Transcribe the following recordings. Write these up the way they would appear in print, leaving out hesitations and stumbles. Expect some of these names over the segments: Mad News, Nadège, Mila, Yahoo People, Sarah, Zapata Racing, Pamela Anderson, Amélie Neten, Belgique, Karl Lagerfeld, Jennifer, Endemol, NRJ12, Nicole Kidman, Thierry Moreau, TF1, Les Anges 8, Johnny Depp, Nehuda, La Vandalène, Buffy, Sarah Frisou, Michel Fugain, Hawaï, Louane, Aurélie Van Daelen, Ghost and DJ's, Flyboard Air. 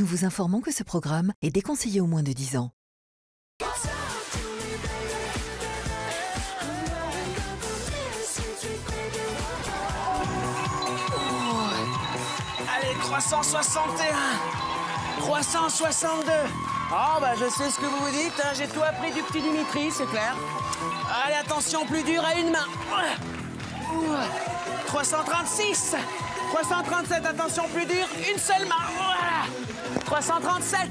Nous vous informons que ce programme est déconseillé aux moins de 10 ans. Allez, 361 362. Oh, bah, je sais ce que vous vous dites, hein. J'ai tout appris du petit Dimitri, c'est clair. Allez, attention, plus dur à une main. 336 337, attention, plus dur, une seule main. 337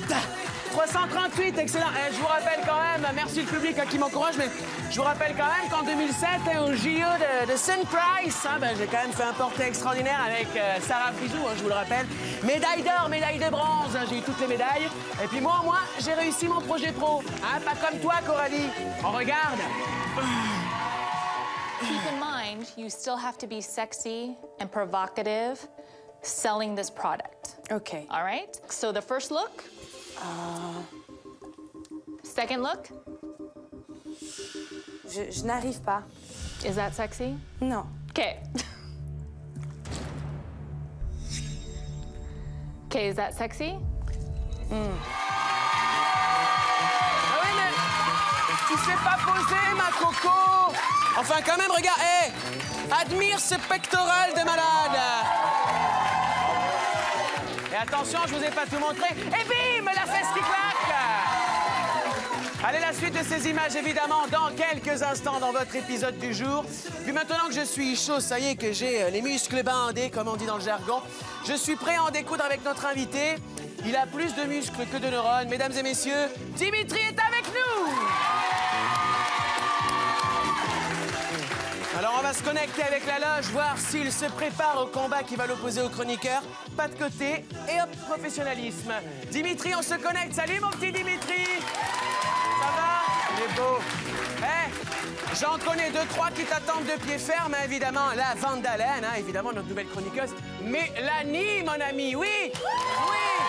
338, excellent. Et je vous rappelle quand même, merci le public qui m'encourage, mais je vous rappelle quand même qu'en 2007, au JO de Sunprice, hein, ben, j'ai quand même fait un portrait extraordinaire avec Sarah Frisou, hein, je vous le rappelle. Médaille d'or, médaille de bronze, hein, j'ai eu toutes les médailles. Et puis moi, j'ai réussi mon projet pro. Hein, pas comme toi, Coralie. On regarde. Keep in mind, you still have to be sexy and provocative selling this product. Okay. All right? So the first look. Second look? Je n'arrive pas. Is that sexy? Non. Okay. Okay, is that sexy? Mm. Ah oui, mais tu sais pas poser, ma coco! Enfin, quand même, regarde, hé! Admire ce pectoral de malade! Et attention, je vous ai pas tout montré. Et bim, la fesse qui claque! Allez, la suite de ces images, évidemment, dans quelques instants, dans votre épisode du jour. Puis maintenant que je suis chaud, ça y est, que j'ai les muscles bandés, comme on dit dans le jargon, je suis prêt à en découdre avec notre invité. Il a plus de muscles que de neurones. Mesdames et messieurs, Dimitri est avec nous! Alors, on va se connecter avec la loge, voir s'il se prépare au combat qui va l'opposer au chroniqueur. Pas de côté et hop, professionnalisme. Dimitri, on se connecte. Salut, mon petit Dimitri. Ça va? Il est beau. Eh, j'en connais deux, trois qui t'attendent de pied ferme, hein, évidemment. La Vandalène, hein, évidemment, notre nouvelle chroniqueuse. Mélanie, mon ami, oui! Oui!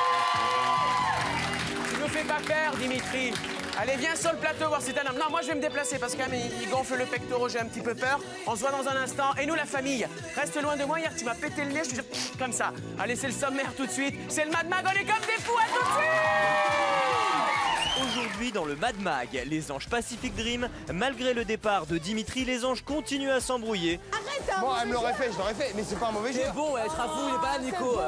Tu nous fais pas peur, Dimitri. Allez, viens sur le plateau voir si t'es un homme. Non, moi, je vais me déplacer parce qu'il gonfle le pectoral, j'ai un petit peu peur. On se voit dans un instant. Et nous, la famille, reste loin de moi. Hier, tu m'as pété le nez, je te jure, comme ça. Allez, c'est le sommaire tout de suite. C'est le Mad Mag, on est comme des fous, à tout de suite! Aujourd'hui, dans le Mad Mag, les Anges Pacific Dream, malgré le départ de Dimitri, les Anges continuent à s'embrouiller. Arrête, moi, elle me l'aurait fait, je l'aurais fait, mais c'est pas un mauvais jeu. C'est bon, je t'en fous, il est pas là, Nico.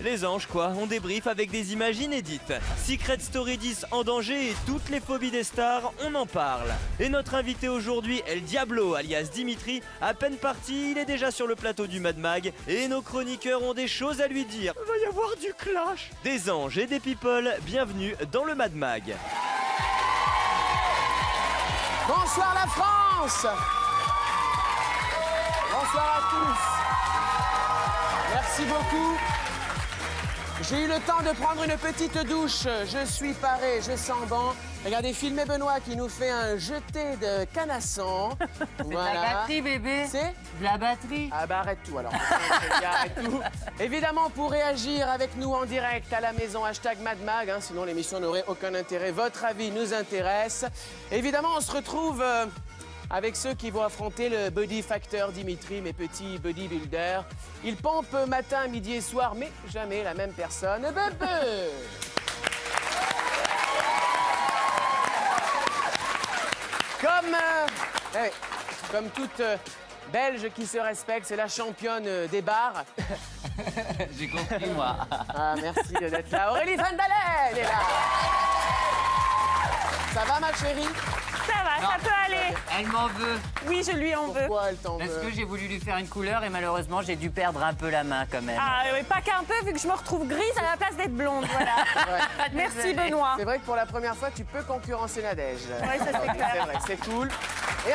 Les Anges, quoi, on débriefe avec des images inédites. Secret Story 10 en danger et toutes les phobies des stars, on en parle. Et notre invité aujourd'hui est le Diablo, alias Dimitri. À peine parti, il est déjà sur le plateau du Mad Mag. Et nos chroniqueurs ont des choses à lui dire. Il va y avoir du clash. Des anges et des people, bienvenue dans le Mad Mag. Bonsoir la France. Bonsoir à tous. Merci beaucoup. J'ai eu le temps de prendre une petite douche. Je suis paré, je sens bon. Regardez, filmez Benoît qui nous fait un jeté de canasson. Voilà. De la batterie, bébé. C'est de la batterie. Ah bah arrête tout alors. Arrête tout. Évidemment, pour réagir avec nous en direct à la maison, hashtag MadMag, hein, sinon l'émission n'aurait aucun intérêt. Votre avis nous intéresse. Évidemment, on se retrouve avec ceux qui vont affronter le Body Factor Dimitri, mes petits bodybuilders. Ils pompent matin, midi et soir, mais jamais la même personne. Bebe. Comme toute Belge qui se respecte, c'est la championne des bars. J'ai compris, moi. Ah, merci d'être là. Aurélie Van Daelen est là. Ça va, ma chérie? Ça va, non, ça peut aller. Elle m'en veut. Oui, je lui en veux. Pourquoi elle t'en veut? Parce que j'ai voulu lui faire une couleur et malheureusement, j'ai dû perdre un peu la main quand même. Ah oui, pas qu'un peu, vu que je me retrouve grise à la place d'être blonde, voilà. Ouais. Merci, Benoît. C'est vrai que pour la première fois, tu peux concurrencer Nadège. Oui, ça c'est clair. C'est vrai, c'est cool. Et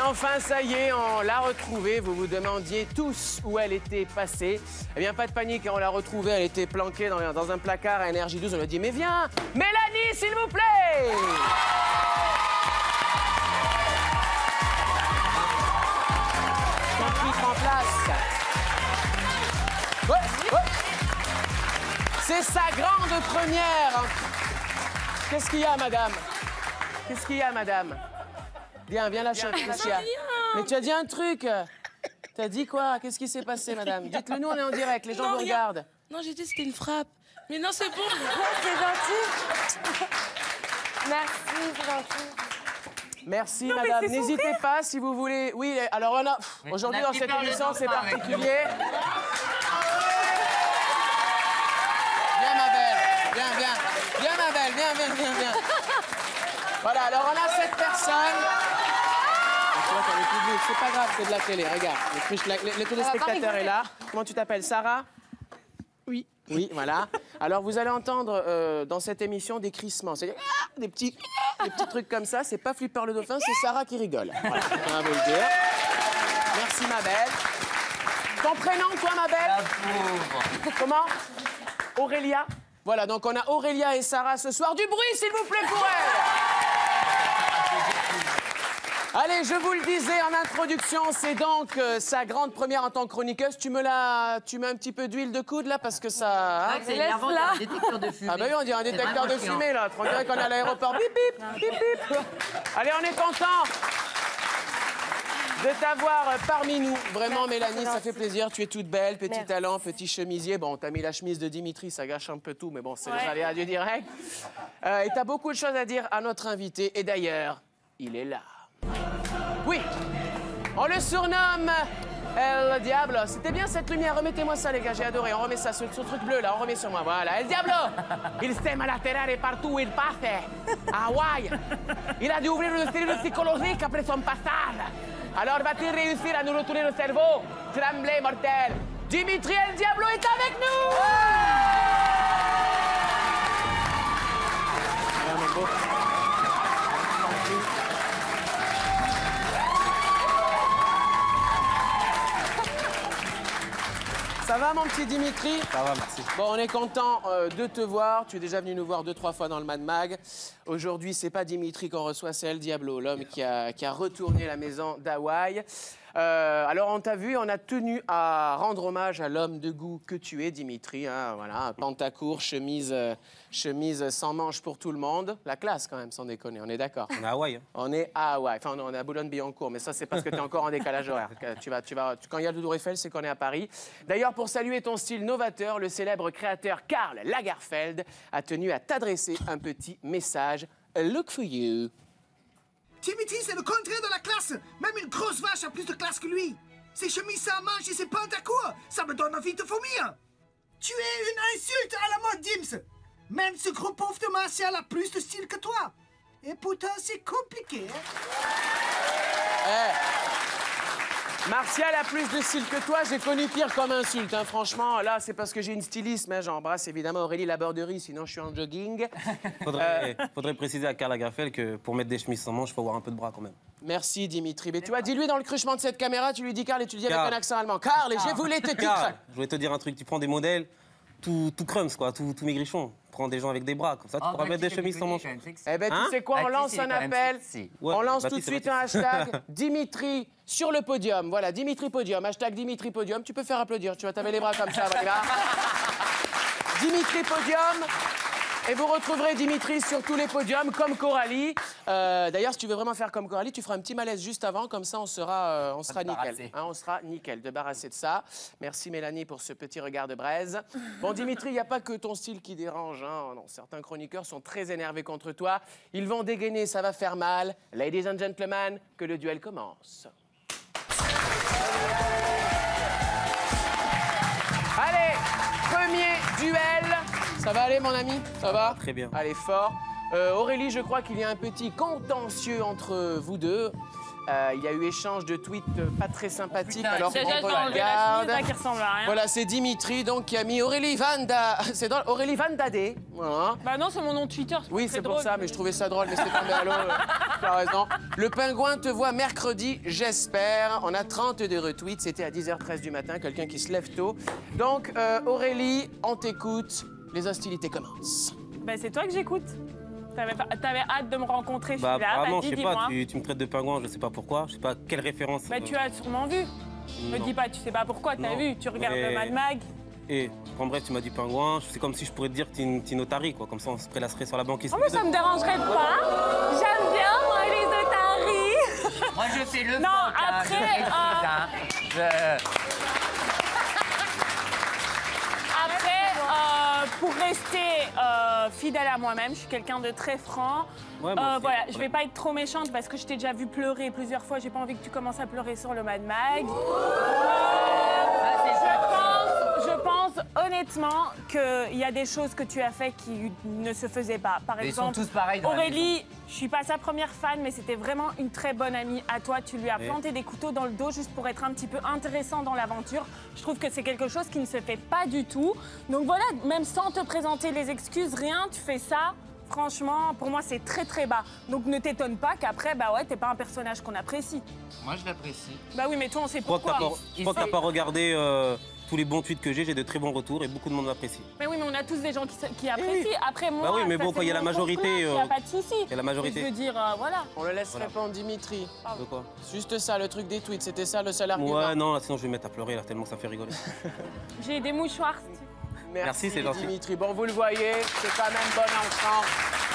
enfin... ça y est, on l'a retrouvée. Vous vous demandiez tous où elle était passée. Eh bien, pas de panique, on l'a retrouvée. Elle était planquée dans un placard à énergie 12. On lui a dit, mais viens, Mélanie, s'il vous plaît. En place. Ouais, ouais. C'est sa grande première. Qu'est-ce qu'il y a, madame? Qu'est-ce qu'il y a, madame? Viens, viens, lâche-toi. Mais tu as dit un truc. T'as dit quoi? Qu'est-ce qui s'est passé, madame? Dites-le nous, on est en direct, les gens vous regardent. Non, j'ai dit c'était une frappe. Mais non, c'est bon. C'est gentil. Merci, c'est gentil. Merci, non, madame. N'hésitez pas si vous voulez. Oui, alors on a. Aujourd'hui, dans cette émission, c'est particulier. Viens, ma belle. Viens, viens. Viens, ma belle. Viens, viens, viens, viens. Voilà, alors on a cette personne. C'est pas grave, c'est de la télé. Regarde, le téléspectateur est là. Comment tu t'appelles, Sarah? Oui. Oui, voilà. Alors, vous allez entendre dans cette émission des crissements. C'est-à-dire des petits trucs comme ça. C'est pas Flipper le Dauphin, c'est Sarah qui rigole. Voilà, on va le dire. Merci, ma belle. Ton prénom, toi, ma belle? La pauvre. Comment? Aurélia. Voilà, donc on a Aurélia et Sarah ce soir. Du bruit, s'il vous plaît, pour elles. Allez, je vous le disais en introduction, c'est donc sa grande première en tant que chroniqueuse. Tu mets un petit peu d'huile de coude là parce que ça. Hein, laisse là. Un détecteur de fumée. Ah bah oui, on dirait un détecteur de fumée là. On dirait qu'on est à l'aéroport. Bip bip bip bip. Allez, on est content de t'avoir parmi nous. Vraiment, merci, Mélanie, ça fait plaisir. Tu es toute belle, petit talent, petit chemisier. Bon, t'as mis la chemise de Dimitri, ça gâche un peu tout, mais bon, c'est les aléas du direct. Et t'as beaucoup de choses à dire à notre invité. Et d'ailleurs, il est là. Oui, on le surnomme El Diablo. C'était bien cette lumière, remettez-moi ça les gars, j'ai adoré. On remet ça sur ce truc bleu là, on remet sur moi, voilà. El Diablo, il sème la terre et partout où il passe. À Hawaï, il a dû ouvrir le cellule psychologique après son passage. Alors va-t-il réussir à nous retourner le cerveau? Tremblez mortel, Dimitri El Diablo est avec nous. Ça va, mon petit Dimitri? Ça va, merci. Bon, on est content de te voir. Tu es déjà venu nous voir 2-3 fois dans le Mad Mag. Aujourd'hui, c'est pas Dimitri qu'on reçoit, c'est El Diablo, l'homme qui a retourné la maison d'Hawaï. Alors, on t'a vu, on a tenu à rendre hommage à l'homme de goût que tu es, Dimitri. Hein, voilà, pantacourt, chemise sans manches pour tout le monde. La classe, quand même, sans déconner, on est d'accord. On est à Hawaï. Hein. On est à Hawaï. Enfin, non, on est à Boulogne-Billancourt, mais ça, c'est parce que tu es encore en décalage horaire. Quand il y a le Tour Eiffel, c'est qu'on est à Paris. D'ailleurs, pour saluer ton style novateur, le célèbre créateur Karl Lagerfeld a tenu à t'adresser un petit message. A look for you. Dimitri, c'est le contraire de la classe. Même une grosse vache a plus de classe que lui. Ses chemises sans manches et ses pantacours, ça me donne envie de vomir. Tu es une insulte à la mode, Dims. Même ce gros pauvre de Martial a plus de style que toi. Et pourtant, c'est compliqué. Hein? Hey. Martial a plus de style que toi. J'ai connu pire comme insulte. Hein. Franchement, là, c'est parce que j'ai une styliste. Mais j'embrasse évidemment Aurélie Laborderie, sinon je suis en jogging. Faudrait préciser à Karl Lagerfeld que pour mettre des chemises sans manches, il faut avoir un peu de bras quand même. Merci, Dimitri. Mais tu vois, dis-lui dans le cruchement de cette caméra, tu lui dis Karl et tu lui dis avec un accent allemand. Karl, je voulais te dire. Je voulais te dire un truc. Tu prends des modèles. Tout crumbs, quoi, tout maigrichon. Prends des gens avec des bras, comme ça, tu pourras mettre des chemises sans manches. Eh bien, tu sais quoi, on lance un appel. On lance tout de suite un hashtag Dimitri sur le podium. Voilà, Dimitri Podium, hashtag Dimitri Podium. Tu peux faire applaudir, tu vois, t'avais les bras comme ça, voilà. Dimitri Podium. Et vous retrouverez Dimitri sur tous les podiums, comme Coralie. D'ailleurs, si tu veux vraiment faire comme Coralie, tu feras un petit malaise juste avant, comme ça on sera nickel. Hein, on sera nickel, débarrassé de ça. Merci Mélanie pour ce petit regard de braise. Bon Dimitri, il n'y a pas que ton style qui dérange. Hein. Non, certains chroniqueurs sont très énervés contre toi. Ils vont dégainer, ça va faire mal. Ladies and gentlemen, que le duel commence. Allez, premier duel. Ça va aller, mon ami? Ça va? Très bien. Allez, fort. Aurélie, je crois qu'il y a un petit contentieux entre vous deux. Il y a eu échange de tweets pas très sympathiques. Putain, alors qu'on regarde. Là, qui ressemble à rien. Voilà, c'est Dimitri donc qui a mis Aurélie Van Daelen. C'est dans Aurélie Van Daelen. Voilà. Bah non, c'est mon nom de Twitter. Oui, c'est pour ça, mais je trouvais ça drôle. Mais c'était tombé à l'eau. Tu as raison. Le pingouin te voit mercredi, j'espère. On a 32 retweets. C'était à 10h13 du matin. Quelqu'un qui se lève tôt. Donc, Aurélie, on t'écoute. Les hostilités commencent. Bah, c'est toi que j'écoute. T'avais hâte de me rencontrer, je suis là. Bah, je sais pas, tu me traites de pingouin, je sais pas pourquoi, je sais pas quelle référence. Bah, tu as sûrement vu. Me dis pas, tu sais pas pourquoi, t'as vu, tu regardes le Mad Mag. Et en bref, tu m'as dit pingouin, c'est comme si je pourrais te dire que t'es une otarie, quoi. Comme ça, on se prélasserait sur la banquise. Oh, moi, ça me dérangerait pas. J'aime bien, moi, les otaries. Moi, je fais le pour rester fidèle à moi-même, je suis quelqu'un de très franc. Ouais, voilà, je vais pas être trop méchante parce que je t'ai déjà vu pleurer plusieurs fois. J'ai pas envie que tu commences à pleurer sur le Mad Mag. Je pense honnêtement qu'il y a des choses que tu as fait qui ne se faisaient pas. Par exemple, ils sont tous pareils dans Aurélie, je suis pas sa première fan, mais c'était vraiment une très bonne amie à toi. Tu lui as planté des couteaux dans le dos juste pour être un petit peu intéressant dans l'aventure. Je trouve que c'est quelque chose qui ne se fait pas du tout. Donc voilà, même sans te présenter les excuses, rien, tu fais ça. Franchement, pour moi, c'est très très bas. Donc ne t'étonne pas qu'après, bah ouais, t'es pas un personnage qu'on apprécie. Moi, je l'apprécie. Bah oui, mais toi, on sait pourquoi. Je crois que t'as pas regardé... Tous les bons tweets que j'ai de très bons retours et beaucoup de monde l'apprécie. Mais oui, mais on a tous des gens qui apprécient. Oui. Après, moi, bah oui, mais bon, quand il y a la majorité, il n'y a pas de souci. Il y a la majorité. Je veux dire, voilà. On le laisse répondre, Dimitri. Ah. De quoi? Juste ça, le truc des tweets. C'était ça le seul argument. Ouais, non, là, sinon je vais me mettre à pleurer là, tellement ça fait rigoler. J'ai des mouchoirs. Merci, c'est gentil. Dimitri, bon, vous le voyez, c'est quand même bon enfant.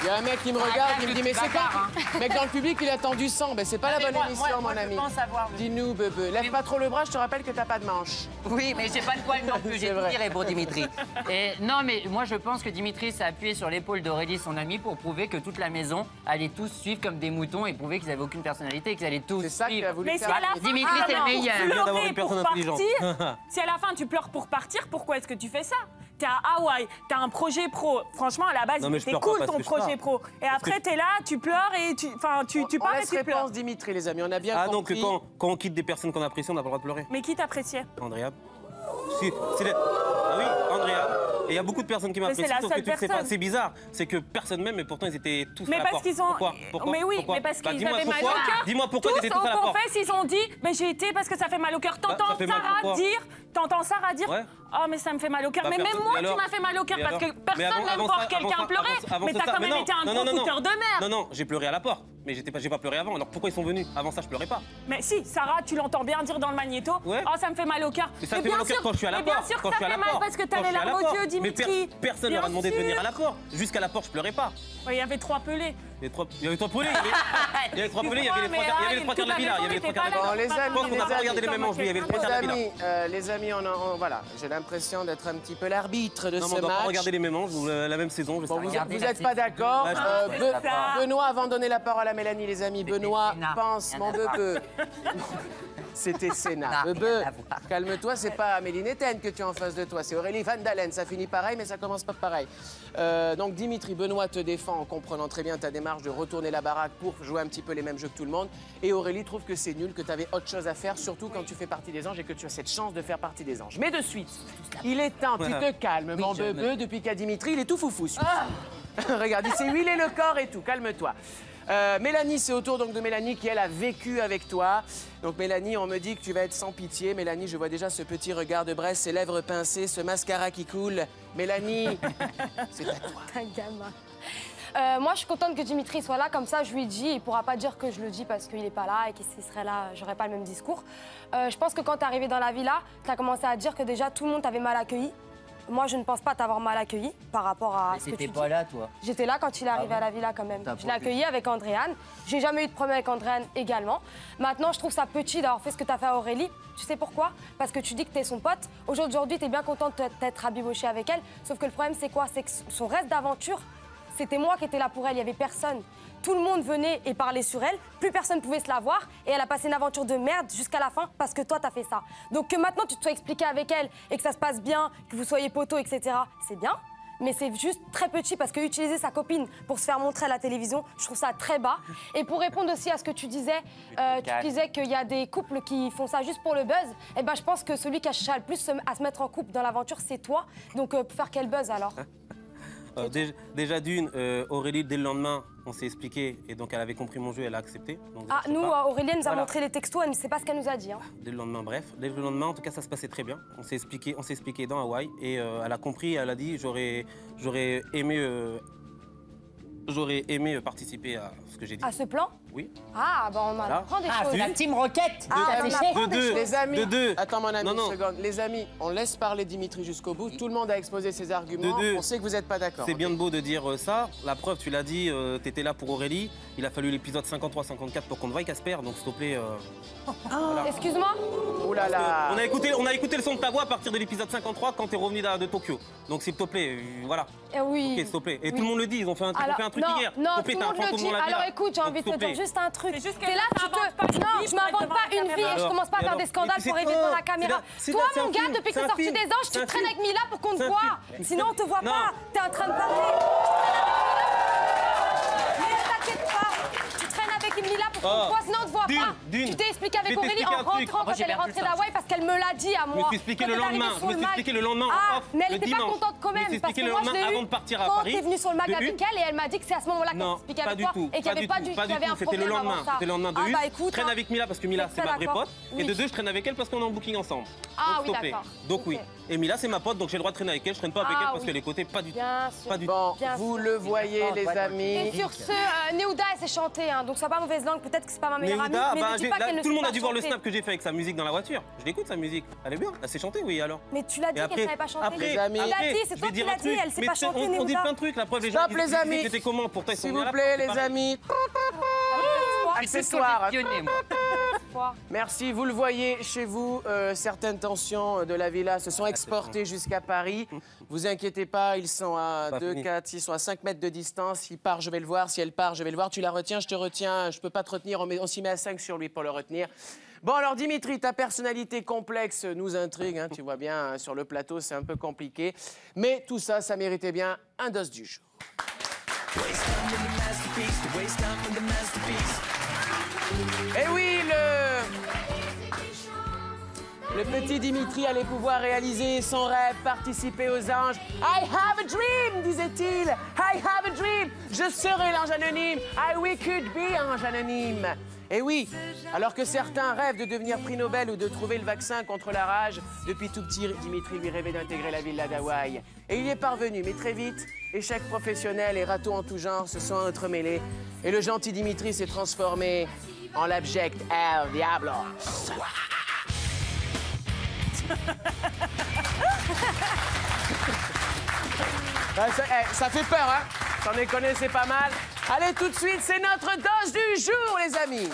Il y a un mec qui me regarde, il me dit, mais c'est pas... Mec dans le public, il a tendu 100. Ben, c'est pas la bonne émission, mon ami. Dis-nous, bebe. Lève pas trop le bras, je te rappelle que t'as pas de manche. Oui, mais j'ai pas de poil non plus, j'ai tout tiré pour Dimitri. Et non, mais moi, je pense que Dimitri s'est appuyé sur l'épaule d'Aurélie, son amie, pour prouver que toute la maison allait tous suivre comme des moutons et prouver qu'ils avaient aucune personnalité et qu'ils allaient tous suivre. C'est ça qu'il a voulu faire. Dimitri, c'est le meilleur. Il vient d'avoir une personne intelligente. Si à la fin, tu pleures pour partir, pourquoi est-ce que tu fais ça? T'es à Hawaï, t'as un projet pro. Franchement, à la base, c'était cool ton projet. Pro. Et après, t'es là, tu pleures et tu parles et tu pleures. On laisse Dimitri, les amis, on a bien compris. Ah, donc quand on quitte des personnes qu'on apprécie, on n'a pas le droit de pleurer. Mais qui t'appréciait? Andréane. Ah oui, Andréane. Et il y a beaucoup de personnes qui m'apprécient, sauf que tu ne sais pas, c'est bizarre. C'est que personne même, mais pourtant, ils étaient tous à la porte. Mais oui, mais parce qu'ils avaient mal au cœur. Dis-moi pourquoi tu étais tous à la porte. Tous, ils ont dit, mais j'ai été parce que ça fait mal au cœur. T'entends Sarah dire... Oh, mais ça me fait mal au cœur. Mais même moi, tu m'as fait mal au cœur parce que personne n'aime voir quelqu'un pleurer. Mais t'as quand même été un gros fouteur de merde. Non, non, j'ai pleuré à la porte. Mais j'ai pas pleuré avant. Alors pourquoi ils sont venus? Avant ça, je pleurais pas. Mais si, Sarah, tu l'entends bien dire dans le magnéto. Oh, ça me fait mal au cœur. Mais ça me fait mal au cœur quand je suis à la porte. Mais bien sûr que ça fait mal parce que t'avais la larme aux yeux, Dimitri. Personne leur a demandé de venir à la porte. Jusqu'à la porte, je pleurais pas. Il y avait trois pelés. Il y avait trois pelés. Il y avait trois pelés, il y avait les trois quarts de la villa. Il y avait les trois quarts de la villa. Je pense qu'on n'a pas regardé les mêmes anges, mais il y avait les trois quarts de la villa. Les amis, voilà, j'ai l'impression d'être un petit peu l'arbitre de ce match. Non, on ne doit pas regarder les mêmes anges, la même saison. Vous n'êtes pas d'accord. Benoît, avant de donner la parole à Mélanie, les amis, Benoît pense, mon bebe. C'était Sénat. Bebe, calme-toi, c'est pas Amélie Nétaine que tu as en face de toi, c'est Aurélie Van Daelen. Ça finit pareil, mais ça commence pas pareil. Donc Dimitri, Benoît te défend en comprenant très bien ta démarche de retourner la baraque pour jouer un petit peu les mêmes jeux que tout le monde. Et Aurélie trouve que c'est nul, que tu avais autre chose à faire, surtout quand tu fais partie des anges et que tu as cette chance de faire partie des anges. Mais de suite, il est temps, tu te calmes, mon bebe, depuis qu'à Dimitri, il est tout foufou. Regarde, il s'est huilé le corps et tout, calme-toi. Mélanie, c'est au tour donc de Mélanie qui, elle, a vécu avec toi. Donc Mélanie, on me dit que tu vas être sans pitié. Mélanie, je vois déjà ce petit regard de Bresse, ses lèvres pincées, ce mascara qui coule. Mélanie, c'est à toi. T'es un gamin. Moi, je suis contente que Dimitri soit là. Comme ça, je lui dis, il pourra pas dire que je le dis parce qu'il est pas là et que s'il serait là, j'aurais pas le même discours. Je pense que quand t'es arrivé dans la villa, t'as commencé à dire que déjà tout le monde t'avait mal accueilli. Moi, je ne pense pas t'avoir mal accueilli par rapport à ce que tu dis. Mais t'étais pas là, toi. J'étais là quand il est arrivé à la villa, quand même. Je l'ai accueilli avec Andréane. J'ai jamais eu de problème avec Andréane également. Maintenant, je trouve ça petit d'avoir fait ce que t'as fait à Aurélie. Tu sais pourquoi? Parce que tu dis que t'es son pote. Aujourd'hui, t'es bien contente d'être rabibochée avec elle. Sauf que le problème, c'est quoi? C'est que son reste d'aventure, c'était moi qui étais là pour elle. Il n'y avait personne. Tout le monde venait et parlait sur elle. Plus personne pouvait se la voir. Et elle a passé une aventure de merde jusqu'à la fin parce que toi, t'as fait ça. Donc que maintenant, tu te sois expliqué avec elle et que ça se passe bien, que vous soyez potos, etc., c'est bien. Mais c'est juste très petit parce que utiliser sa copine pour se faire montrer à la télévision, je trouve ça très bas. Et pour répondre aussi à ce que tu disais qu'il y a des couples qui font ça juste pour le buzz. Eh ben, je pense que celui qui a cherché le plus à se mettre en couple dans l'aventure, c'est toi. Donc pour faire quel buzz alors? Déjà d'une, Aurélie, dès le lendemain, on s'est expliqué et donc elle avait compris mon jeu, elle a accepté. Donc, nous, Aurélie, elle nous a montré les textos, elle ne sait pas ce qu'elle nous a dit. Hein. Dès le lendemain, bref. Dès le lendemain, en tout cas, ça se passait très bien. On s'est expliqué, dans Hawaï et elle a compris, elle a dit, j'aurais aimé participer à ce que j'ai dit. À ce plan? Oui. Ah, bah on apprend des choses. La team Rocket. Ah, on apprend des choses. Les amis, attends mon ami, une seconde. Les amis, on laisse parler Dimitri jusqu'au bout. Tout le monde a exposé ses arguments. On sait que vous n'êtes pas d'accord. C'est bien beau de dire ça. La preuve, tu l'as dit, t'étais là pour Aurélie. Il a fallu l'épisode 53-54 pour qu'on te voie, Casper. Donc, s'il te plaît... Excuse-moi. Oh là là. On a écouté le son de ta voix à partir de l'épisode 53 quand t'es revenu de Tokyo. Donc, s'il te plaît, voilà. Oui. Ok, s'il te plaît. Et tout le monde le dit, ils ont fait un truc hier. Non, tout le monde le dit. Alors, écoute, j'ai envie de te dire juste un truc. T'es là, tu te... Non, je m'invente pas une vie et je commence pas à faire des scandales pour éviter la caméra. Toi, mon gars, depuis que t'es sorti des Anges, tu traînes avec Mila pour qu'on te voit. Sinon, on te voit pas. T'es en train de parler. Mila pour qu'on te voit, sinon on te voit pas. Tu t'es expliqué avec Aurélie en rentrant quand elle est rentrée d'Hawaï parce qu'elle me l'a dit à moi. Je me suis expliqué le lendemain. Je me suis expliqué le lendemain en off. Mais elle n'était pas contente quand même parce que moi je l'ai eu avant de partir à Paris. Quand t'es venue sur le mag avec elle et elle m'a dit que c'est à ce moment-là qu'on s'expliquait avec toi et qu'il y avait pas du tout. C'était le lendemain. C'était le lendemain de une. Je traîne avec Mila parce que Mila c'est ma vraie pote et de deux je traîne avec elle parce qu'on est en booking ensemble. Ah oui d'accord. Donc oui. Et Mila c'est ma pote donc j'ai le droit de traîner avec elle. Je traîne pas avec elle parce qu'elle est côté pas du tout. Bon, vous le voyez les amis. Et sur ce, Nehuda elle s'est chantée donc ça va. Peut-être que c'est pas ma meilleure amie, mais ne dis pas qu'elle ne sait pas chanter. Tout le monde a dû voir le snap que j'ai fait avec sa musique dans la voiture. Je l'écoute sa musique. Elle est bien. Elle sait chanter, oui alors. Mais tu l'as dit qu'elle savait pas chanter. Tu l'as dit, c'est toi qui l'as dit. Elle sait pas chanter. On dit plein de trucs. La preuve les gens. Stop les amis. C'était comment pour toi? S'il vous plaît les amis. Accessoires. Merci, vous le voyez chez vous, certaines tensions de la villa se sont exportées jusqu'à Paris. Vous inquiétez pas, ils sont à 2, 4, 6, ils sont à 5 mètres de distance. Il part, je vais le voir. Si elle part, je vais le voir. Tu la retiens, je te retiens. Je peux pas te retenir. On s'y met à 5 sur lui pour le retenir. Bon, alors Dimitri, ta personnalité complexe nous intrigue. Hein, tu vois bien, sur le plateau, c'est un peu compliqué. Mais tout ça, ça méritait bien un dos du jour. Eh oui, le petit Dimitri allait pouvoir réaliser son rêve, participer aux anges. I have a dream, disait-il. I have a dream. Je serai l'ange anonyme. I could be ange anonyme. Eh oui, alors que certains rêvent de devenir prix Nobel ou de trouver le vaccin contre la rage, depuis tout petit, Dimitri lui rêvait d'intégrer la villa d'Hawaï. Et il y est parvenu, mais très vite, échecs professionnels et râteaux en tout genre se sont entremêlés. Et le gentil Dimitri s'est transformé en l'abject El Diablo. Ça fait peur, hein? T'en es connu, c'est pas mal. Allez, tout de suite, c'est notre danse du jour, les amis.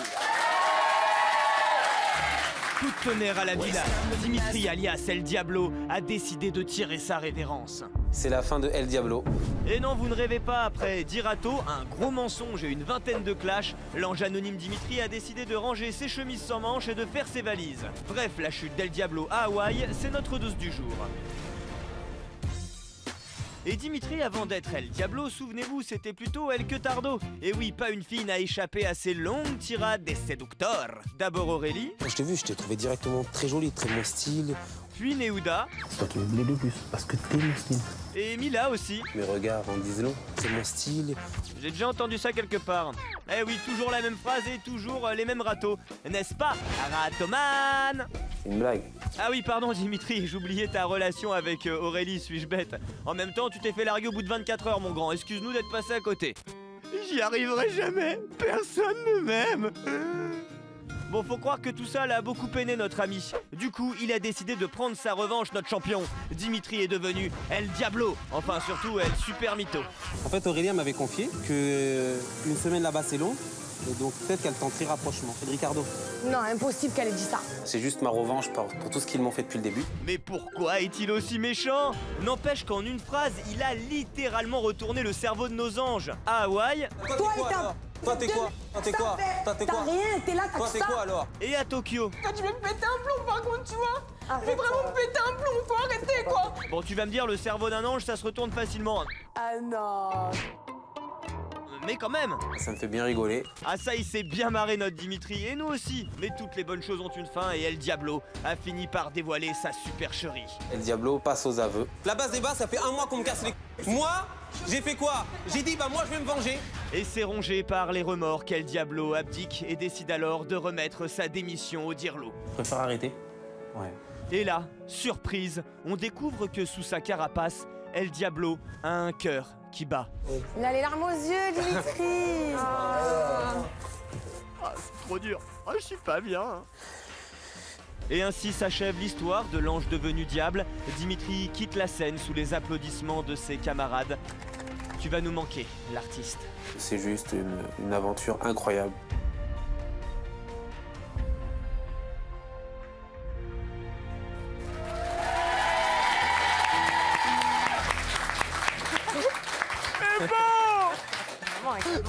Coup de tonnerre à la villa, Dimitri alias El Diablo a décidé de tirer sa révérence. C'est la fin de El Diablo. Et non, vous ne rêvez pas, après Dirato, un gros mensonge et une vingtaine de clashs, l'ange anonyme Dimitri a décidé de ranger ses chemises sans manches et de faire ses valises. Bref, la chute d'El Diablo à Hawaï, c'est notre dose du jour. Et Dimitri, avant d'être El Diablo, souvenez-vous, c'était plutôt El Queutardo. Et oui, pas une fille n'a échappé à ces longues tirades des séducteurs. D'abord Aurélie. Quand je t'ai vu, je t'ai trouvé directement très jolie, très bon style. Puis Nehuda. C'est toi qui me voulais le plus, parce que t'es mon style. Et Mila aussi. Mes regards en disent long, c'est mon style. J'ai déjà entendu ça quelque part. Eh oui, toujours la même phrase et toujours les mêmes râteaux. N'est-ce pas, Ratoman? C'est une blague. Ah oui, pardon Dimitri, j'oubliais ta relation avec Aurélie, suis-je bête? En même temps, tu t'es fait larguer au bout de 24 heures, mon grand. Excuse-nous d'être passé à côté. J'y arriverai jamais. Personne ne m'aime. Bon, faut croire que tout ça l'a beaucoup peiné, notre ami. Du coup, il a décidé de prendre sa revanche, notre champion. Dimitri est devenu El Diablo. Enfin, surtout, El Super Mytho. En fait, Aurélia m'avait confié qu'une semaine là-bas, c'est long. Et donc, peut-être qu'elle tenterait rapprochement. Ricardo. Non, impossible qu'elle ait dit ça. C'est juste ma revanche pour tout ce qu'ils m'ont fait depuis le début. Mais pourquoi est-il aussi méchant? N'empêche qu'en une phrase, il a littéralement retourné le cerveau de nos anges. À Hawaï... Toi, toi, t'es quoi? T'as rien, t'es là, t'as tout ça. Toi, t'es quoi, alors? Et à Tokyo. Toi, tu veux me péter un plomb, par contre, tu vois? Tu veux vraiment me péter un plomb, faut arrêter, quoi. Bon, tu vas me dire, le cerveau d'un ange, ça se retourne facilement. Ah non... Mais quand même. Ça me fait bien rigoler. Ah ça, il s'est bien marré notre Dimitri, et nous aussi. Mais toutes les bonnes choses ont une fin, et El Diablo a fini par dévoiler sa supercherie. El Diablo passe aux aveux. La base des bases, ça fait un mois qu'on me casse les... Moi, j'ai fait quoi? J'ai dit, bah moi, je vais me venger. Et c'est rongé par les remords qu'El Diablo abdique, et décide alors de remettre sa démission au dirlo. Je préfère arrêter. Ouais. Et là, surprise, on découvre que sous sa carapace, El Diablo a un cœur qui bat. Il a les larmes aux yeux, Dimitri. Ah, c'est trop dur. Ah, je suis pas bien. Hein. Et ainsi s'achève l'histoire de l'ange devenu diable. Dimitri quitte la scène sous les applaudissements de ses camarades. Tu vas nous manquer, l'artiste. C'est juste une aventure incroyable.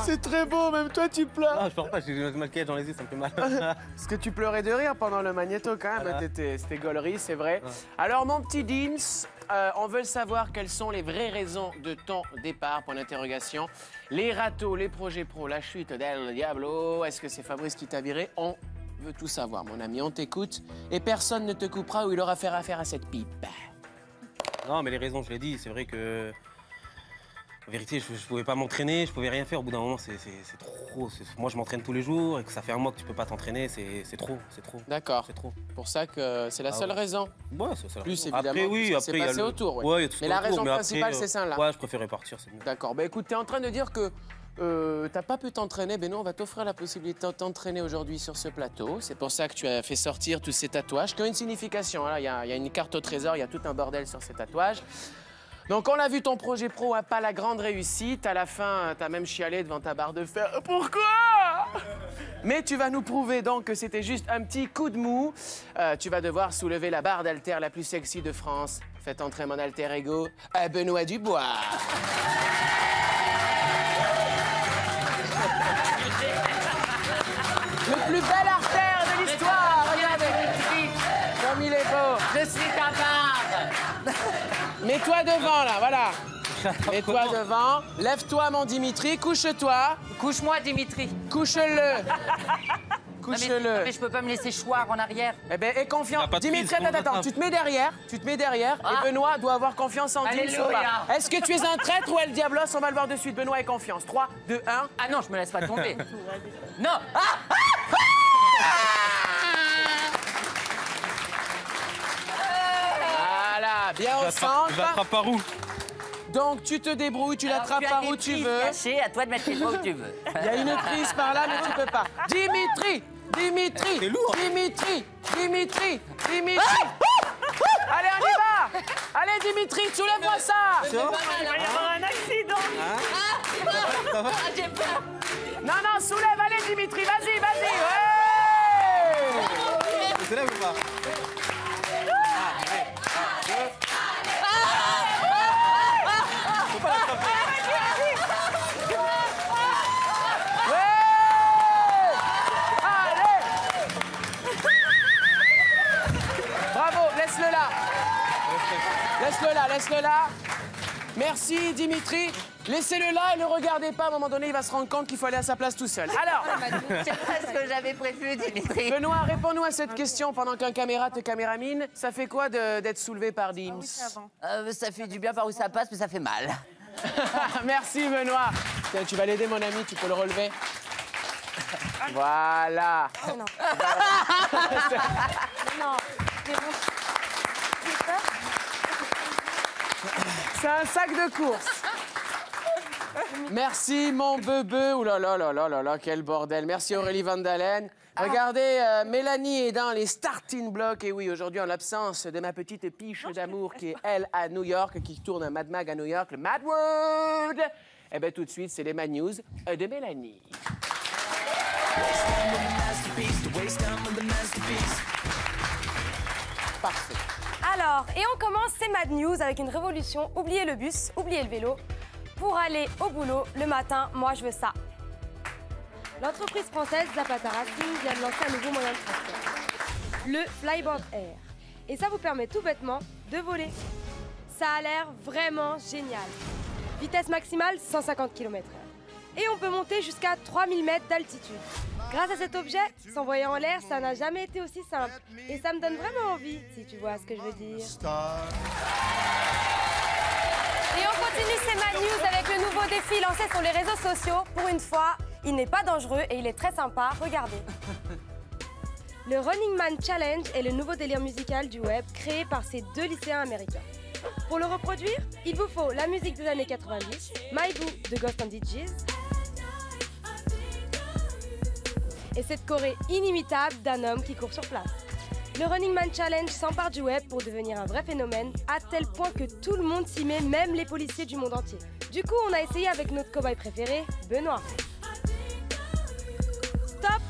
C'est très beau, même toi tu pleures. Non, je pleure pas, j'ai une maquillage dans les yeux, ça me fait mal. Parce que tu pleurais de rire pendant le magnéto quand même, voilà. C'était gaulerie, c'est vrai. Ouais. Alors mon petit Dims, on veut savoir quelles sont les vraies raisons de ton départ, point d'interrogation. Les râteaux, les projets pro, la chute d'El Diablo, est-ce que c'est Fabrice qui t'a viré? On veut tout savoir mon ami, on t'écoute et personne ne te coupera où il aura faire affaire à cette pipe. Non mais les raisons je l'ai dit, c'est vrai que... En vérité, je pouvais pas m'entraîner, je pouvais rien faire. Au bout d'un moment, c'est trop. Moi, je m'entraîne tous les jours et que ça fait un mois que tu peux pas t'entraîner, c'est trop, c'est trop. D'accord. C'est trop. Pour ça que c'est la seule raison. Ouais, c'est la seule raison. Après, oui, après, il y a autour. Ouais, mais la raison principale, c'est ça, là. Ouais, je préférais partir, c'est mieux. D'accord. Bah écoute, t'es en train de dire que t'as pas pu t'entraîner. Ben non, on va t'offrir la possibilité de t'entraîner aujourd'hui sur ce plateau. C'est pour ça que tu as fait sortir tous ces tatouages qui ont une signification. Il y a une carte au trésor, il y a tout un bordel sur ces tatouages. Donc, on a vu ton projet pro, hein, pas la grande réussite. À la fin, t'as même chialé devant ta barre de fer. Pourquoi? Mais tu vas nous prouver donc que c'était juste un petit coup de mou. Tu vas devoir soulever la barre d'haltère la plus sexy de France. Faites entrer mon alter ego à Benoît Dubois. Le plus bel artère de l'histoire. Regardez, Dimitri, comme il est beau. Je suis ta barbe. Mets-toi devant, là, voilà. Mets-toi devant. Lève-toi, mon Dimitri. Couche-toi. Couche-moi, Dimitri. Couche-le. Couche-le. Non, mais je peux pas me laisser choir en arrière. Eh bien, aie confiance. Dimitri, attends, tu te mets derrière. Tu te mets derrière. Ah. Et Benoît doit avoir confiance en Dimitri. Est-ce que tu es un traître ou El Diablos? On va le voir de suite. Benoît, aie confiance. 3, 2, 1. Ah non, je me laisse pas tomber. Non. Ah, ah, ah, ah. Voilà, bien au centre. Tu l'attrapes par où? Donc tu te débrouilles, tu l'attrapes par où tu veux. Caché, à toi de mettre les bras où tu veux. Il y a une prise par là, mais tu peux pas. Dimitri, Dimitri, Dimitri, Dimitri, Dimitri. Allez, on y va. Allez, Dimitri, soulève-moi ça. Il va y avoir un accident. Ah, j'ai peur. Non, non, soulève, allez, Dimitri, vas-y, vas-y. Tu soulèves ou pas? Laisse-le là. Merci, Dimitri. Laissez-le là et ne regardez pas. À un moment donné, il va se rendre compte qu'il faut aller à sa place tout seul. Alors... C'est pas ce que j'avais prévu, Dimitri. Benoît, réponds-nous à cette question pendant qu'un caméra te caméramine. Ça fait quoi d'être soulevé par Dims? Ah oui, c'est avant. Ça fait du bien par où ça passe, mais ça fait mal. Merci, Benoît. Tiens, tu vas l'aider, mon ami. Tu peux le relever. Voilà. Oh, non. Non, c'est bon. C'est ça? C'est un sac de course. Merci, mon bebe. Ouh là là là là là là, quel bordel. Merci, Aurélie Van Daelen. Ah. Regardez, Mélanie est dans les starting blocks. Et oui, aujourd'hui, en l'absence de ma petite piche d'amour qui est, elle, à New York, qui tourne un Mad Mag à New York, le Mad World. Eh bien, tout de suite, c'est les Mad News de Mélanie. Parfait. Alors, et on commence ces Mad News avec une révolution. Oubliez le bus, oubliez le vélo. Pour aller au boulot, le matin, moi, je veux ça. L'entreprise française Zapata Racing vient de lancer un nouveau moyen de transport, le Flyboard Air. Et ça vous permet tout bêtement de voler. Ça a l'air vraiment génial. Vitesse maximale, 150 km/h. Et on peut monter jusqu'à 3000 mètres d'altitude. Grâce à cet objet, s'envoyer en l'air, ça n'a jamais été aussi simple. Et ça me donne vraiment envie, si tu vois ce que je veux dire. Et on continue ces Mad News avec le nouveau défi lancé sur les réseaux sociaux. Pour une fois, il n'est pas dangereux et il est très sympa. Regardez. Le Running Man Challenge est le nouveau délire musical du web créé par ces deux lycéens américains. Pour le reproduire, il vous faut la musique des années 90, My Boo de Ghost and DJ's, et cette choré inimitable d'un homme qui court sur place. Le Running Man Challenge s'empare du web pour devenir un vrai phénomène, à tel point que tout le monde s'y met, même les policiers du monde entier. Du coup, on a essayé avec notre cow-boy préféré, Benoît. Stop!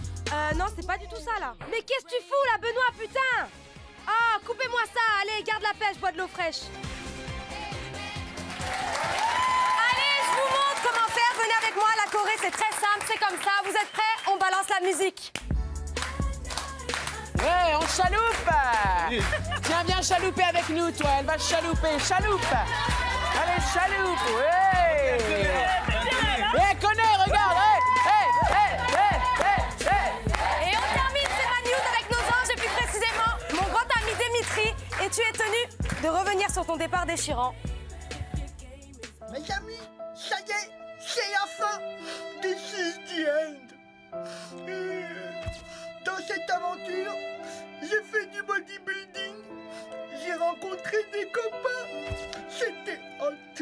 Non, c'est pas du tout ça, là. Mais qu'est-ce que tu fous, là, Benoît, putain! Ah, coupez-moi ça! Allez, garde la pêche, bois de l'eau fraîche! Allez, je vous montre comment faire. Venez avec moi, la choré, c'est très simple, c'est comme ça. Vous êtes prêts? On balance la musique. Ouais, on chaloupe. Oui. Viens, viens chalouper avec nous, toi. Elle va chalouper. Chaloupe. Allez, chaloupe. Ouais. Ouais, connais, regarde. Ouais. Hey, hey, hey, hey, hey. Et on termine ces Mad News avec nos anges, et plus précisément, mon grand ami Dimitri. Et tu es tenu de revenir sur ton départ déchirant. Mes amis, ça y est, c'est la fin. This is the end. Dans cette aventure, j'ai fait du bodybuilding, j'ai rencontré des copains, c'était hot.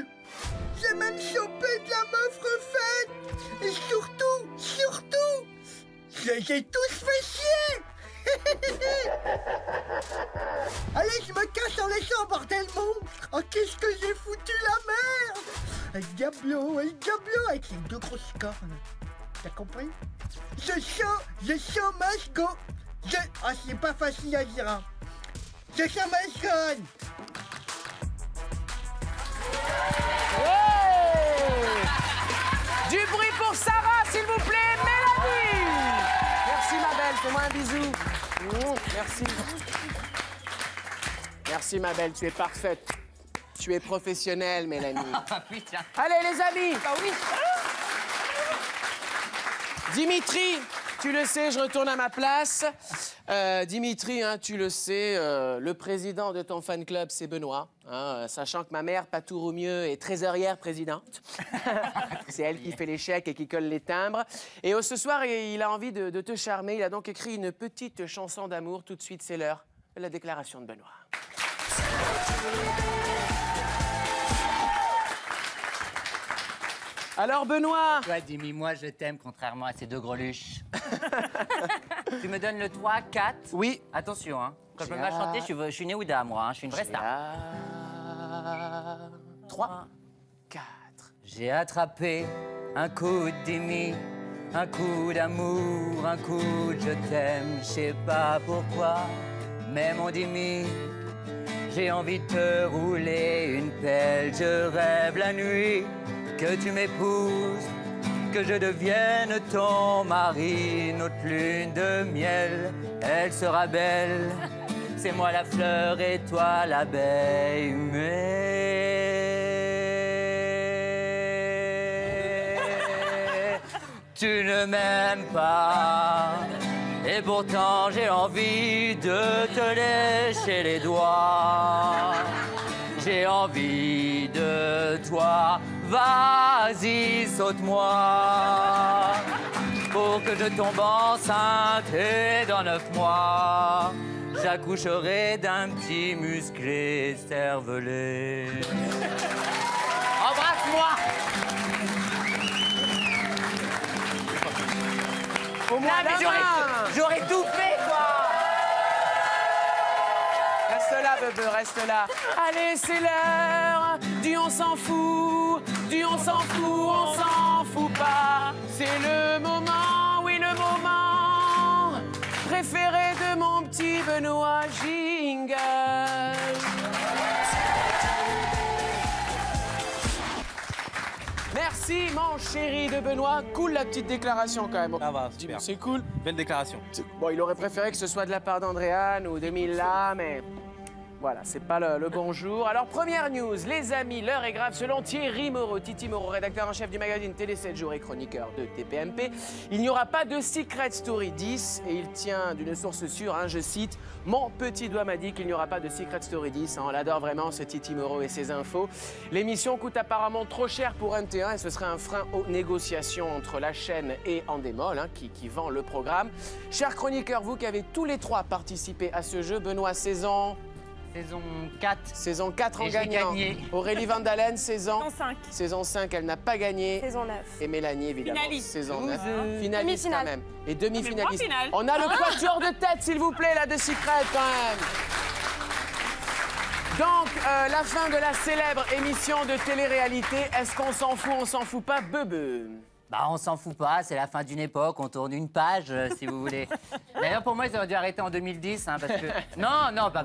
J'ai même chopé de la meuf refaite. Et surtout, surtout, j'ai tous fait chier. Allez, je me casse en laissant, bordel monstre. Oh, qu'est-ce que j'ai foutu la merde. El Diablo avec ses deux grosses cornes. T'as compris? Je suis masco. Ah, c'est pas facile à dire, hein. Je suis masco. Ouais. Du bruit pour Sarah, s'il vous plaît, Mélanie. Merci, ma belle, fais-moi un bisou. Merci. Merci, ma belle, tu es parfaite. Tu es professionnelle, Mélanie. Putain. Allez, les amis. Bah oui. Dimitri, tu le sais, je retourne à ma place. Dimitri, hein, tu le sais, le président de ton fan club, c'est Benoît. Hein, sachant que ma mère, pas toujours au mieux, est trésorière présidente. C'est elle qui fait les chèques et qui colle les timbres. Et ce soir, il a envie de te charmer. Il a donc écrit une petite chanson d'amour. Tout de suite, c'est l'heure de la déclaration de Benoît. Alors, Benoît... Toi, Dimi, moi, je t'aime, contrairement à ces deux greluches. Tu me donnes le 3, 4... Oui. Attention, hein. Quand je me mets à chanter, je suis Nehuda, moi. Hein. Je suis une vraie star. 3, 4... J'ai attrapé un coup de Dimi, un coup d'amour, un coup de je t'aime. Je sais pas pourquoi, mais mon Dimi... J'ai envie de te rouler une pelle, je rêve la nuit... Que tu m'épouses, que je devienne ton mari. Notre lune de miel, elle sera belle. C'est moi la fleur et toi l'abeille. Mais tu ne m'aimes pas. Et pourtant j'ai envie de te lécher les doigts. J'ai envie de toi. Vas-y, saute-moi pour que je tombe enceinte et dans 9 mois j'accoucherai d'un petit musclé cervelé. Embrasse-moi. Au moins, j'aurais tout fait, quoi. Reste là, bebe, reste là. Allez, c'est l'heure du on s'en fout, du on s'en fout pas. C'est le moment, oui, le moment préféré de mon petit Benoît Jingle. Merci, mon chéri de Benoît. Cool la petite déclaration, quand même. Ah bah, super. C'est cool. Belle déclaration. Bon, il aurait préféré que ce soit de la part d'Andréane ou de Mila, mais... Voilà, c'est pas le bonjour. Alors, première news, les amis, l'heure est grave. Selon Thierry Moreau, Titi Moreau, rédacteur en chef du magazine Télé 7 jours et chroniqueur de TPMP, il n'y aura pas de Secret Story 10. Et il tient d'une source sûre, hein, je cite, « Mon petit doigt m'a dit qu'il n'y aura pas de Secret Story 10 ». On l'adore vraiment, ce Titi Moreau et ses infos. L'émission coûte apparemment trop cher pour MT1 et ce serait un frein aux négociations entre la chaîne et Endemol, hein, qui vend le programme. Chers chroniqueurs, vous qui avez tous les trois participé à ce jeu, Benoît, 16 ans... Saison 4. Saison 4 en gagnant. Gagné. Aurélie Van Daelen, saison 5. Saison 5, elle n'a pas gagné. Saison 9. Et Mélanie, évidemment. Finaliste. Saison 9. Finaliste quand même. Et demi-finaliste. On a le quatuor de tête, s'il vous plaît, là, de Secret, quand même. Donc, la fin de la célèbre émission de télé-réalité. Est-ce qu'on s'en fout, on s'en fout pas, Bebe? Bah, on s'en fout pas, c'est la fin d'une époque, on tourne une page, si vous voulez. D'ailleurs, pour moi, ils auraient dû arrêter en 2010, hein, parce que... Non, non, pas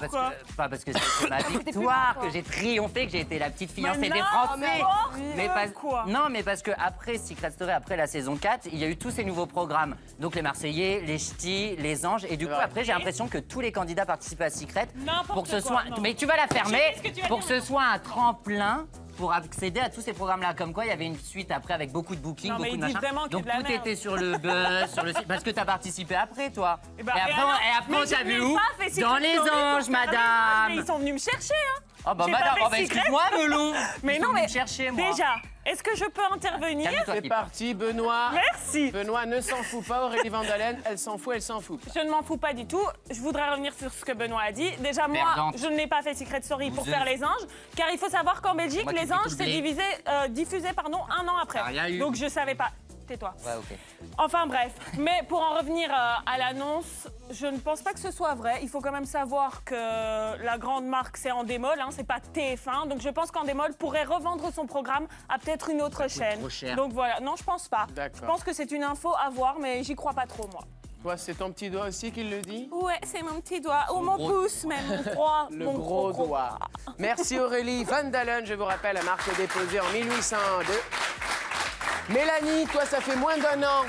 parce que, c'est ma victoire, que j'ai triomphé, que j'ai été la petite fiancée des Français. Mais pas... quoi. Non, mais parce que après Secret Story, après la saison 4, il y a eu tous ces nouveaux programmes. Donc les Marseillais, les Ch'tis, les Anges, et du coup, après, j'ai l'impression que tous les candidats participent à Secret. Pour que ce soit... Mais tu vas la fermer, pour que ce soit un tremplin... pour accéder à tous ces programmes-là. Comme quoi, il y avait une suite après avec beaucoup de bookings, beaucoup de machins. Donc tout était sur le buzz, sur le site. Parce que t'as participé après, toi. Et, après on t'a vu où? Dans Les Anges, madame. Ils sont venus me chercher, hein. Oh bah madame, excuse-moi, Melon. Mais non, mais déjà, est-ce que je peux intervenir? C'est parti, Benoît. Merci. Benoît ne s'en fout pas, Aurélie Van Daelen, elle s'en fout, elle s'en fout. Je ne m'en fous pas du tout. Je voudrais revenir sur ce que Benoît a dit. Déjà, moi, je n'ai pas fait Secret Story pour faire Les Anges, car il faut savoir qu'en Belgique, Les Anges s'est diffusé un an après. Donc je savais pas. Tais-toi. Ouais, ok. Enfin bref, mais pour en revenir à l'annonce, je ne pense pas que ce soit vrai. Il faut quand même savoir que la grande marque, c'est Endemol, hein, c'est pas TF1. Donc je pense qu'Endemol pourrait revendre son programme à peut-être une autre chaîne. Trop cher. Donc voilà, non, je pense pas. Je pense que c'est une info à voir, mais j'y crois pas trop, moi. Toi, c'est ton petit doigt aussi qui le dit? Ouais, c'est mon petit doigt, ou mon pouce même, mon droit. Le gros doigt. Merci Aurélie Van Daelen, je vous rappelle, la marque déposée en 1802. Mélanie, toi, ça fait moins d'un an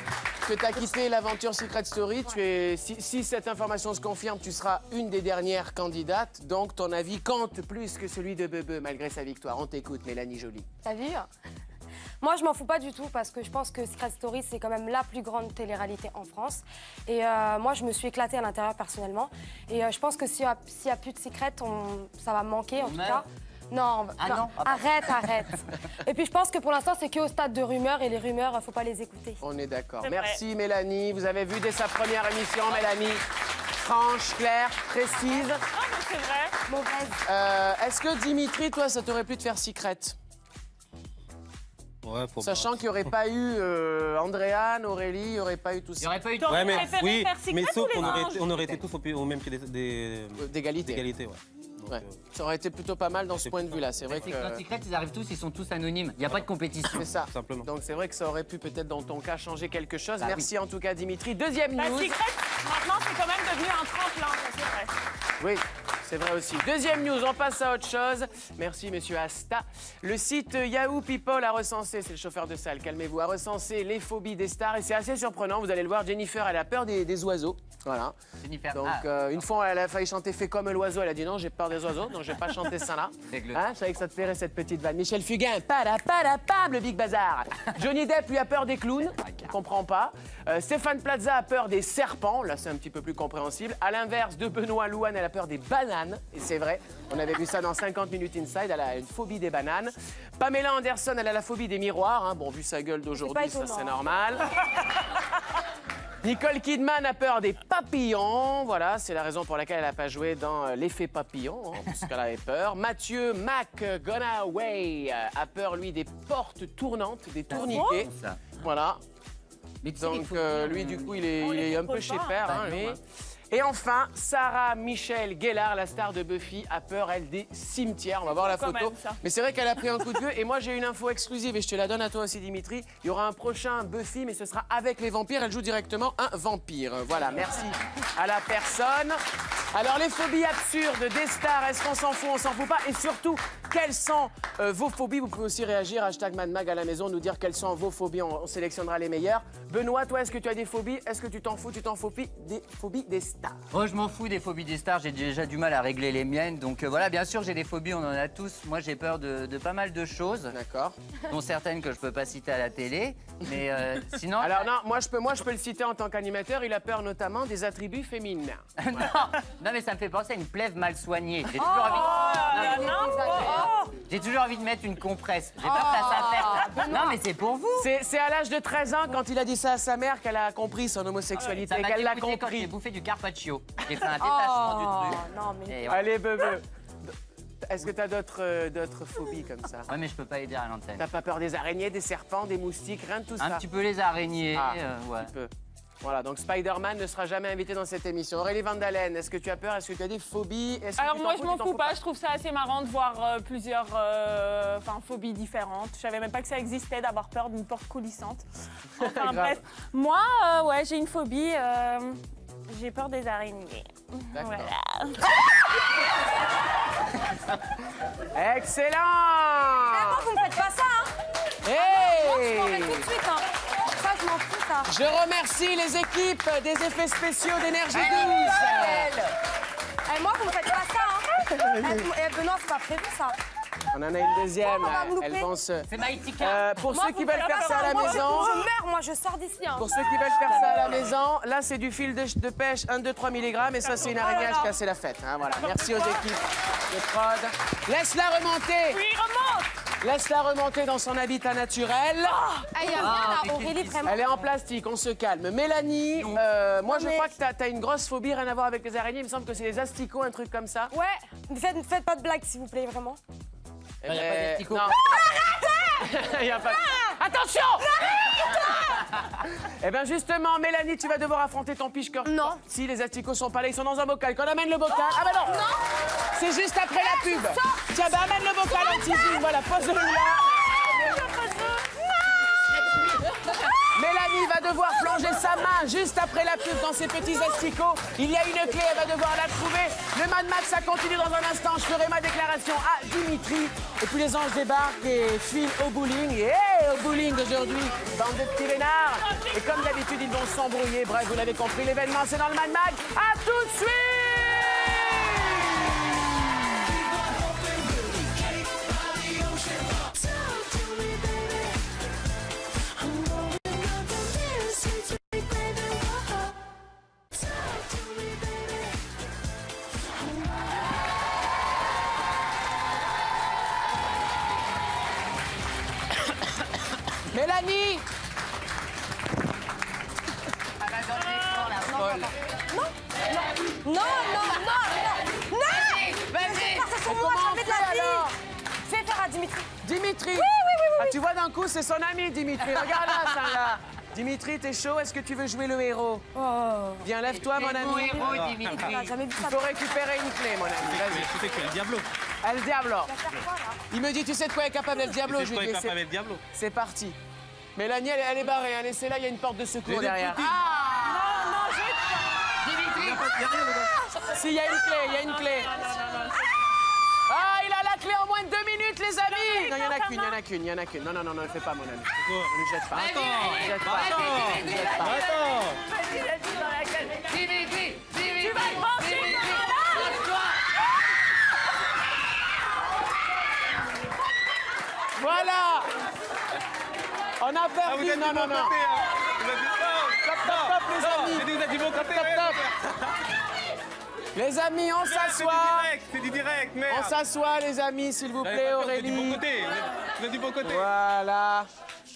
que tu as quitté l'aventure Secret Story. Ouais. Tu es, si cette information se confirme, tu seras une des dernières candidates. Donc, ton avis compte plus que celui de Bebe, malgré sa victoire. On t'écoute, Mélanie Jolie. T'as vu? Moi, je m'en fous pas du tout parce que je pense que Secret Story, c'est quand même la plus grande télé-réalité en France. Et moi, je me suis éclatée à l'intérieur personnellement. Et je pense que s'il n'y a plus de Secret, ça va manquer, en tout cas. Non, arrête. Et puis je pense que pour l'instant, c'est qu'au stade de rumeurs et les rumeurs, il ne faut pas les écouter. On est d'accord. Merci Mélanie. Vous avez vu dès sa première émission, Mélanie, franche, claire, précise. Ah, mais c'est vrai. Mauvaise. Est-ce que Dimitri, toi, ça t'aurait plu de faire Secret? Ouais, sachant qu'il n'y aurait pas eu Andréane, Aurélie, il n'y aurait pas eu tout ça. Il n'y aurait pas eu tout ça. Oui, mais sauf qu'on aurait été tous au même pied d'égalité. Ouais. Ça aurait été plutôt pas mal dans ce point de vue-là. C'est vrai que dans Secret, ils arrivent tous, ils sont tous anonymes. Il n'y a pas de compétition. C'est ça. Simplement. Donc c'est vrai que ça aurait pu peut-être dans ton cas changer quelque chose. Merci en tout cas, Dimitri. Deuxième news. Secret, maintenant c'est quand même devenu un tremplin, c'est vrai. Oui, c'est vrai aussi. Deuxième news, on passe à autre chose. Merci, monsieur Asta. Le site Yahoo People a recensé, c'est le chauffeur de salle, calmez-vous, a recensé les phobies des stars. Et c'est assez surprenant, vous allez le voir, Jennifer, elle a peur des oiseaux. Voilà. Jennifer. Donc, une fois, elle a failli chanter « Fais comme l'oiseau », elle a dit « Non, j'ai peur des oiseaux, donc je vais pas chanter ça là. » Hein, je savais que ça te plairait, cette petite vanne. Michel Fugain, pas la, le Big Bazar. Johnny Depp, lui, a peur des clowns, comprend pas. Stéphane Plaza a peur des serpents, là, c'est un petit peu plus compréhensible. À l'inverse de Benoît Louane, elle a peur des bananes, et c'est vrai. On avait vu ça dans 50 minutes Inside, elle a une phobie des bananes. Pamela Anderson, elle a la phobie des miroirs. Hein. Bon, vu sa gueule d'aujourd'hui, ça, c'est normal. Nicole Kidman a peur des papillons, voilà, c'est la raison pour laquelle elle n'a pas joué dans l'effet papillon, hein, parce qu'elle avait peur. Mathieu McGonaghy a peur, lui, des portes tournantes, des tourniquets, voilà. Donc, lui, du coup, il est un peu chez père, hein, lui. Et enfin, Sarah Michelle Gellar, la star de Buffy, a peur, elle, des cimetières. On va voir la photo. Mais c'est vrai qu'elle a pris un coup de vieux. Et moi, j'ai une info exclusive et je te la donne à toi aussi, Dimitri. Il y aura un prochain Buffy, mais ce sera avec les vampires. Elle joue directement un vampire. Voilà, merci à la personne. Alors, les phobies absurdes des stars, est-ce qu'on s'en fout, on s'en fout pas? Et surtout, quelles sont vos phobies? Vous pouvez aussi réagir, hashtag Mad Mag à la maison, nous dire quelles sont vos phobies, on sélectionnera les meilleures. Benoît, toi, est-ce que tu as des phobies? Est-ce que tu t'en fous? Tu t'en fous des phobies des stars? Moi, je m'en fous des phobies des stars, j'ai déjà du mal à régler les miennes. Donc voilà, bien sûr, j'ai des phobies, on en a tous. Moi, j'ai peur de pas mal de choses. D'accord. Dont certaines que je peux pas citer à la télé, mais sinon... Alors non, moi, je peux le citer en tant qu'animateur, il a peur notamment des attributs féminins. Ouais. Non, mais ça me fait penser à une plève mal soignée. J'ai toujours envie de mettre une compresse. J'ai peur que ça s'affecte. Non, mais c'est pour vous. C'est à l'âge de 13 ans, quand il a dit ça à sa mère, qu'elle a compris son homosexualité. Qu'elle l'a compris. J'ai bouffé du carpaccio. J'ai fait un détachement du truc. Non, mais... Allez, bébé. Est-ce que t'as d'autres phobies comme ça? Ouais, mais je peux pas aider à l'antenne. T'as pas peur des araignées, des serpents, des moustiques, rien de tout ça? Un petit peu les araignées, ouais. Un petit peu. Voilà, donc Spider-Man ne sera jamais invité dans cette émission. Aurélie Van Daelen, est-ce que tu as peur? Est-ce que tu as des phobies? Alors moi, je m'en fous pas. Je trouve ça assez marrant de voir plusieurs phobies différentes. Je savais même pas que ça existait, d'avoir peur d'une porte coulissante. Enfin bref, moi, ouais, j'ai une phobie. J'ai peur des araignées. Voilà. Excellent! Ah non, vous ne faites pas ça, hein? Hey! Moi, je m'en vais tout de suite, hein. Ça, je m'en fous, ça. Je remercie les équipes des effets spéciaux d'Énergie 12. Moi, vous ne faites pas ça, hein? Benoît, c'est pas prévu, ça. On en a une deuxième. Elle pense. C'est Maïtika. Pour ceux qui veulent faire ça à la maison. Je meurs, moi, je sors d'ici. Pour ceux qui veulent faire ça à la maison, là, c'est du fil de pêche, 1, 2, 3 mg. Et ça, c'est une araignée à se casser la fête. Voilà. Merci aux équipes de prod. Laisse-la remonter. Oui, remonte. Laisse-la remonter dans son habitat naturel. Elle est en plastique, on se calme. Mélanie, moi, je crois que tu as une grosse phobie, rien à voir avec les araignées. Il me semble que c'est les asticots, un truc comme ça. Ouais. Ne faites pas de blagues, s'il vous plaît, vraiment. Il n'y a pas d'asticots. Attention! Eh bien, justement, Mélanie, tu vas devoir affronter ton piche-cœur. Non. Si, les asticots sont pas là, ils sont dans un bocal. Qu'on amène le bocal. Ah bah non! Non! C'est juste après la pub. Tiens, bah amène le bocal, la petite. Voilà, pose-le là. Mélanie va devoir plonger sa main juste après la pub dans ses petits asticots. Il y a une clé, elle va devoir la trouver. Le Mad Mag, ça continue dans un instant. Je ferai ma déclaration à Dimitri. Et puis les anges débarquent et filent au bowling. Et au bowling aujourd'hui, bande de petits vénards. Et comme d'habitude, ils vont s'embrouiller. Bref, vous l'avez compris, l'événement, c'est dans le Mad Mag. À tout de suite! Mélanie! Elle va dans les non, non, non, non, non, non, non! Vas-y! Parce que moi, je vais de la vie! Fais faire à Dimitri. Dimitri! Oui, oui, oui, oui. Ah, tu vois, d'un coup, c'est son ami, Dimitri. Regarde-la, ça, là. Dimitri, t'es chaud? Est-ce que tu veux jouer le héros? Viens, lève-toi, mon ami. Le héros, Dimitri. Il faut récupérer une clé, mon ami. Vas-y. Tu sais quoi, le Diablo? El Diablo. Il me dit, tu sais de quoi est capable El Diablo? Je lui dis, c'est parti. Mélanie, elle est barrée, hein. Laissez-la, il y a une porte de secours derrière. Ah non, non, je... Dimitri, si, il y a une clé, il y a une clé. Ah, il a la clé en moins de 2 minutes, les amis. Non, il y en a qu'une, il y en a qu'une, il y en a qu'une. Non, non, non, ne le fais pas, mon ami. Ne le jette pas. Attends, ne le jette pas. Attends. Dimitri, Dimitri, tu vas le manger, voilà. Voilà. On a perdu, non, non, non. Top, top, les amis. C'est des animaux côté, les amis, on s'assoit. C'est du direct, merde. On s'assoit, les amis, s'il vous plaît, Aurélie. C'est du bon côté, c'est du bon côté. Voilà.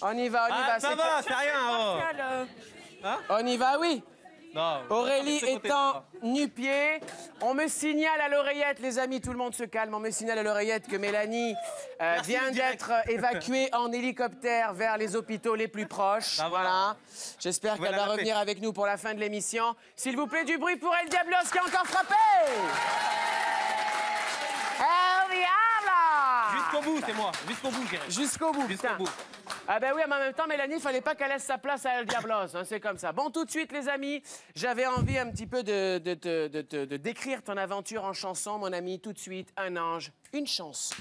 On y va. Ça va, c'est rien. On y va, oui. Aurélie étant nu-pied, on me signale à l'oreillette, les amis, tout le monde se calme, on me signale à l'oreillette que Mélanie vient d'être évacuée en hélicoptère vers les hôpitaux les plus proches. Voilà. J'espère qu'elle va revenir avec nous pour la fin de l'émission. S'il vous plaît, du bruit pour El Diablo, qui a encore frappé. El Diablo. Jusqu'au bout, c'est moi. Jusqu'au bout, j'irai. Jusqu'au bout, jusqu'au bout. Ah ben oui, mais en même temps, Mélanie, il fallait pas qu'elle laisse sa place à El Diablos, hein, c'est comme ça. Bon, tout de suite, les amis, j'avais envie un petit peu de décrire ton aventure en chanson, mon ami. Tout de suite, un ange, une chance.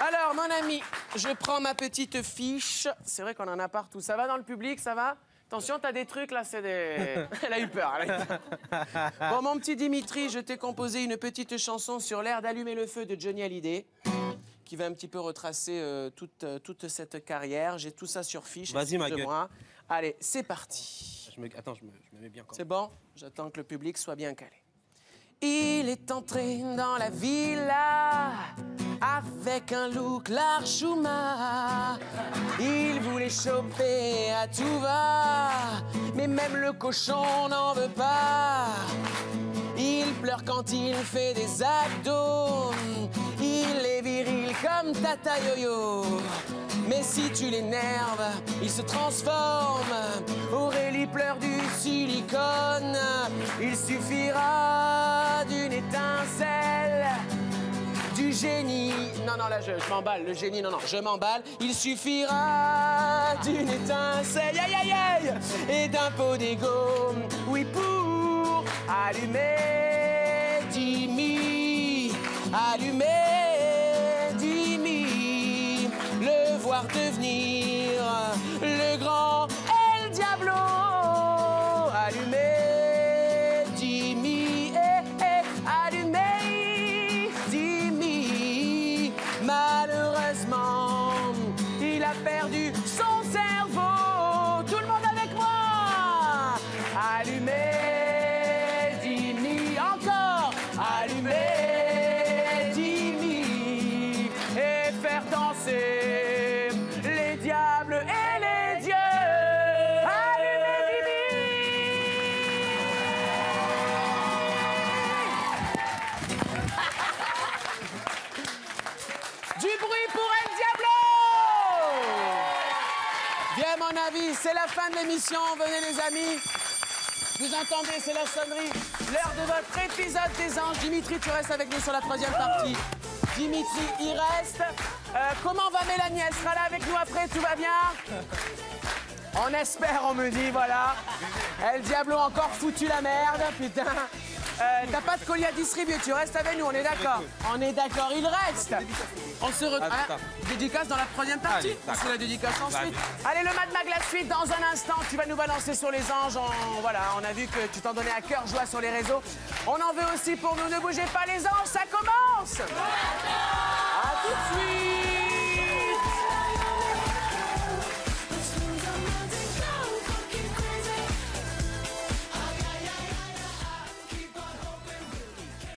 Alors, mon ami, je prends ma petite fiche. C'est vrai qu'on en a partout. Ça va dans le public, ça va? Attention, t'as des trucs, là, c'est des... Elle a eu peur, elle a eu peur. Bon, mon petit Dimitri, je t'ai composé une petite chanson sur l'air d'allumer le feu de Johnny Hallyday, qui va un petit peu retracer toute cette carrière. J'ai tout ça sur fiche. Vas-y, ma gueule. Allez, c'est parti. Attends, je me mets bien. C'est bon, j'attends que le public soit bien calé. Il est entré dans la villa avec un look l'archouma. Il voulait choper à tout va, mais même le cochon n'en veut pas. leur cantine fait des abdos. Il est viril comme Tata Yo-Yo. Mais si tu l'énerves, il se transforme. Aurélie pleure du silicone. Il suffira d'une étincelle. Du génie. Non, non, là, je m'emballe. Le génie, non, non, je m'emballe. Il suffira d'une étincelle. Aïe, aïe, aïe. Et d'un pot d'égo. Oui, pour allumer Dimi. Allumer Dimi. Le voir devenir le grand El Diablo. Allumer. C'est la fin de l'émission, venez les amis. Vous entendez, c'est la sonnerie. L'heure de votre épisode des Anges. Dimitri, tu restes avec nous sur la troisième partie. Dimitri, il reste. Comment va Mélanie? Elle sera là avec nous après, tout va bien? On espère, on me dit, voilà. El Diablo a encore foutu la merde, putain. T'as pas de colis à distribuer, tu restes avec nous, on est d'accord? On est d'accord, il reste. On se retrouve. Dédicace dans la troisième partie. C'est la dédicace ensuite. Allez, le Mad Mag, la suite dans un instant. Tu vas nous balancer sur les Anges. Voilà, on a vu que tu t'en donnais à cœur joie sur les réseaux. On en veut aussi pour nous. Ne bougez pas les Anges, ça commence.